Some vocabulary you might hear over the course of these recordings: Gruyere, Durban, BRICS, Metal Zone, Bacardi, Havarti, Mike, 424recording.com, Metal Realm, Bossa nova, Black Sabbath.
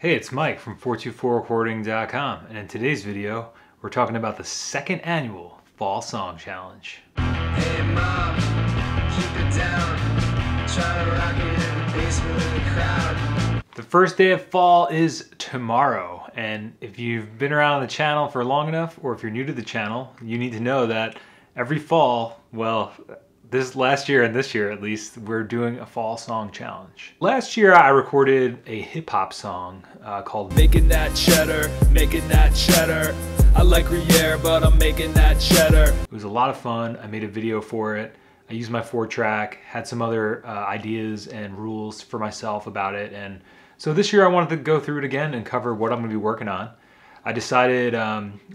Hey, it's Mike from 424recording.com, and in today's video, we're talking about the second annual Fall Song Challenge. Hey Mom, keep it down. Try to rock it in the basement with the crowd. The first day of fall is tomorrow, and if you've been around the channel for long enough, or if you're new to the channel, you need to know that every fall, well, this last year and this year at least, we're doing a fall song challenge. Last year I recorded a hip hop song called Making That Cheddar, I like Gruyere but I'm making that cheddar. It was a lot of fun, I made a video for it, I used my 4-track, had some other ideas and rules for myself about it, and so this year I wanted to go through it again and cover what I'm going to be working on. I decided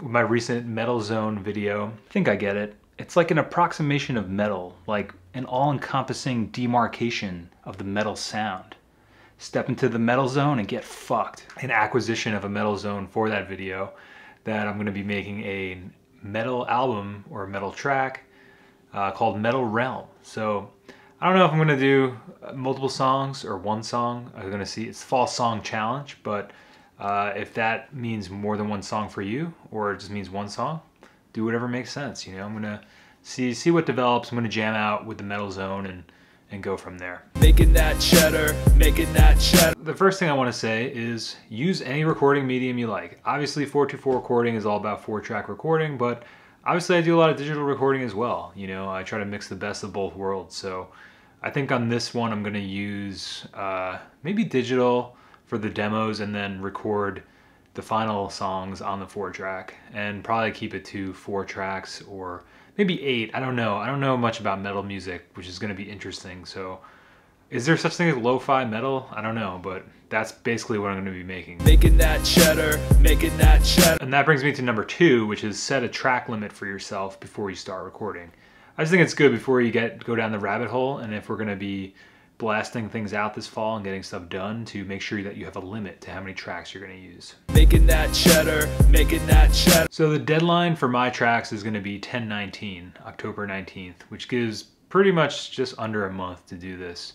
with my recent Metal Zone video, I think I get it. It's like an approximation of metal, like an all-encompassing demarcation of the metal sound. Step into the metal zone and get fucked. An acquisition of a metal zone for that video, that I'm going to be making a metal album or a metal track called Metal Realm. So I don't know if I'm going to do multiple songs or one song. I'm going to see. It's Fall Song Challenge, but if that means more than one song for you, or it just means one song, do whatever makes sense, you know. I'm gonna see what develops. I'm gonna jam out with the Metal Zone and go from there. Making that cheddar, making that cheddar. The first thing I want to say is use any recording medium you like. Obviously, 424 recording is all about 4-track recording, but obviously I do a lot of digital recording as well. You know, I try to mix the best of both worlds. So I think on this one I'm gonna use maybe digital for the demos and then record the final songs on the 4-track, and probably keep it to 4 tracks or maybe 8. I don't know. I don't know much about metal music, which is going to be interesting. So is there such thing as lo-fi metal? I don't know, but that's basically what I'm going to be making. Making that cheddar, making that cheddar. And that brings me to number 2, which is set a track limit for yourself before you start recording. I just think it's good before you go down the rabbit hole, and if we're going to be blasting things out this fall and getting stuff done, to make sure that you have a limit to how many tracks you're going to use. Making that cheddar, making that cheddar. So the deadline for my tracks is going to be October 19th, which gives pretty much just under a month to do this.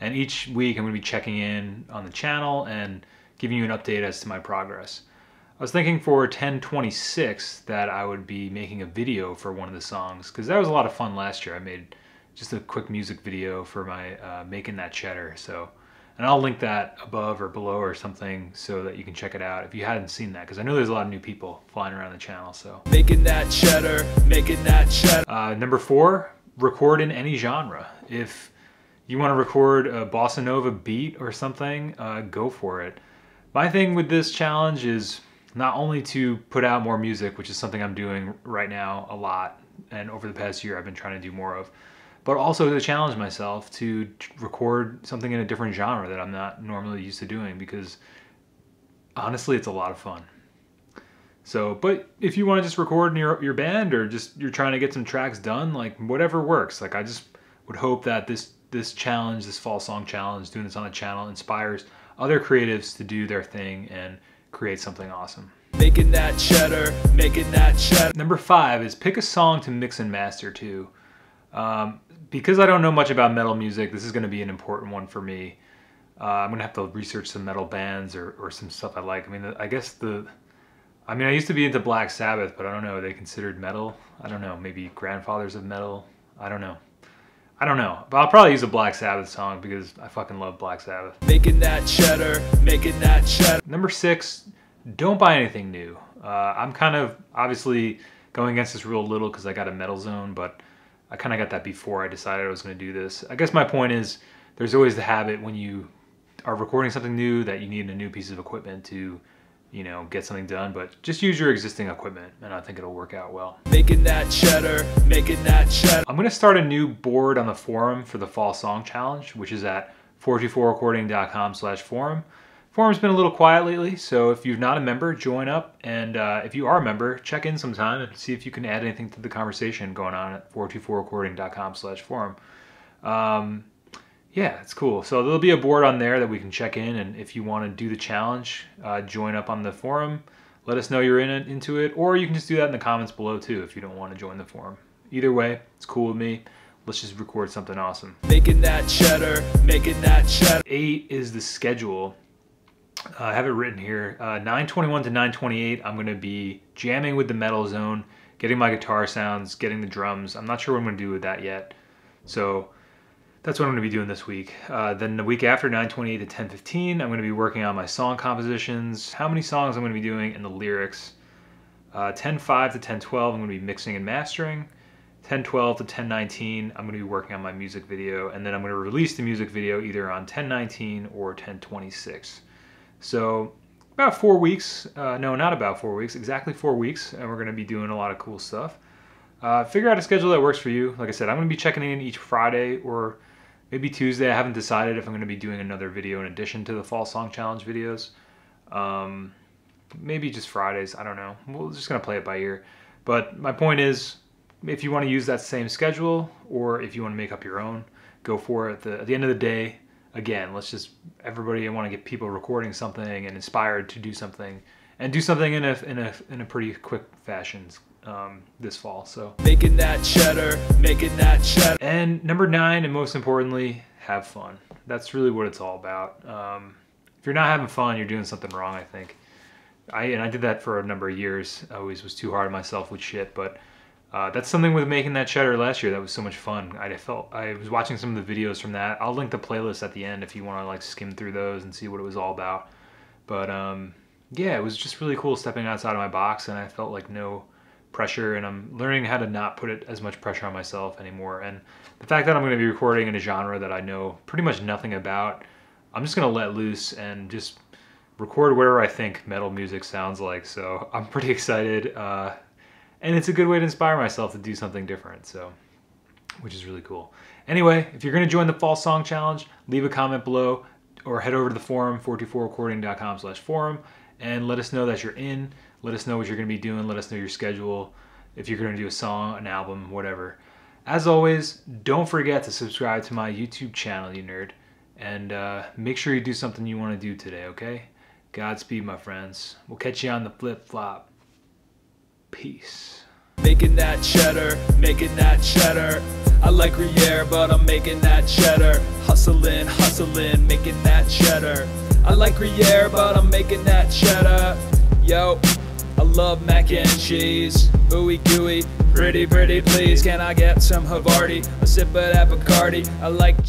And each week I'm going to be checking in on the channel and giving you an update as to my progress. I was thinking for 10/26 that I would be making a video for one of the songs, because that was a lot of fun last year. I made just a quick music video for my Making That Cheddar. So, and I'll link that above or below or something so that you can check it out if you hadn't seen that, because I know there's a lot of new people flying around the channel. So making that cheddar, making that cheddar. Number 4, record in any genre. If you want to record a bossa nova beat or something, go for it. My thing with this challenge is not only to put out more music, which is something I'm doing right now a lot, and over the past year I've been trying to do more of, but also to challenge myself to record something in a different genre that I'm not normally used to doing, because honestly, it's a lot of fun. So, but if you want to just record in your band, or just you're trying to get some tracks done, like whatever works. Like I just would hope that this challenge, this Fall Song Challenge, doing this on the channel, inspires other creatives to do their thing and create something awesome. Making that cheddar, making that cheddar. Number 5 is pick a song to mix and master to. Because I don't know much about metal music, this is going to be an important one for me. I'm going to have to research some metal bands or some stuff I like. I mean, I used to be into Black Sabbath, but I don't know. Are they considered metal? I don't know. Maybe grandfathers of metal? I don't know. I don't know. But I'll probably use a Black Sabbath song because I fucking love Black Sabbath. Making that cheddar, making that cheddar. Number 6, don't buy anything new. I'm kind of obviously going against this rule a little because I got a metal zone, but I kind of got that before I decided I was going to do this. I guess my point is there's always the habit when you are recording something new that you need a new piece of equipment to, you know, get something done, but just use your existing equipment and I think it'll work out well. Making that cheddar, making that cheddar. I'm going to start a new board on the forum for the Fall Song Challenge, which is at 424recording.com/forum. Forum's been a little quiet lately, so if you're not a member, join up, and if you are a member, check in sometime and see if you can add anything to the conversation going on at 424recording.com/forum. Yeah, it's cool. So there'll be a board on there that we can check in, and if you want to do the challenge, join up on the forum, let us know you're into it, or you can just do that in the comments below too if you don't want to join the forum. Either way, it's cool with me. Let's just record something awesome. Making that cheddar, making that cheddar. 8 is the schedule. I have it written here, 921 to 928, I'm going to be jamming with the Metal Zone, getting my guitar sounds, getting the drums. I'm not sure what I'm going to do with that yet. So that's what I'm going to be doing this week. Then the week after, 928 to 1015, I'm going to be working on my song compositions, how many songs I'm going to be doing, and the lyrics. 10.5 to 10.12, I'm going to be mixing and mastering. 10.12 to 10.19, I'm going to be working on my music video, and then I'm going to release the music video either on 10.19 or 10.26. So about 4 weeks, no, not about 4 weeks, exactly 4 weeks, and we're going to be doing a lot of cool stuff. Figure out a schedule that works for you. Like I said, I'm going to be checking in each Friday or maybe Tuesday. I haven't decided if I'm going to be doing another video in addition to the Fall Song Challenge videos. Maybe just Fridays, I don't know. We're just going to play it by ear. But my point is, if you want to use that same schedule or if you want to make up your own, go for it. At the end of the day, again, let's just, everybody, I want to get people recording something and inspired to do something and do something in a pretty quick fashion this fall. So making that cheddar, making that cheddar. And number 9, and most importantly, have fun. That's really what it's all about. If you're not having fun, you're doing something wrong, I think. And I did that for a number of years. I always was too hard on myself with shit, but that's something with making that cheddar last year that was so much fun. I was watching some of the videos from that. I'll link the playlist at the end if you want to like skim through those and see what it was all about. But yeah, it was just really cool stepping outside of my box, and I felt like no pressure, and I'm learning how to not put it as much pressure on myself anymore. And the fact that I'm going to be recording in a genre that I know pretty much nothing about, I'm just going to let loose and just record whatever I think metal music sounds like. So I'm pretty excited. And it's a good way to inspire myself to do something different, so, which is really cool. Anyway, if you're gonna join the Fall Song Challenge, leave a comment below or head over to the forum, 424recording.com/forum, and let us know that you're in. Let us know what you're gonna be doing. Let us know your schedule, if you're gonna do a song, an album, whatever. As always, don't forget to subscribe to my YouTube channel, you nerd, and make sure you do something you wanna do today, okay? Godspeed, my friends. We'll catch you on the flip-flop. Peace. Making that cheddar, making that cheddar. I like Gruyere, but I'm making that cheddar. Hustling, hustling, making that cheddar. I like Gruyere, but I'm making that cheddar. Yo, I love mac and cheese. Ooey gooey, pretty, pretty please. Can I get some Havarti, a sip of that Bacardi? I like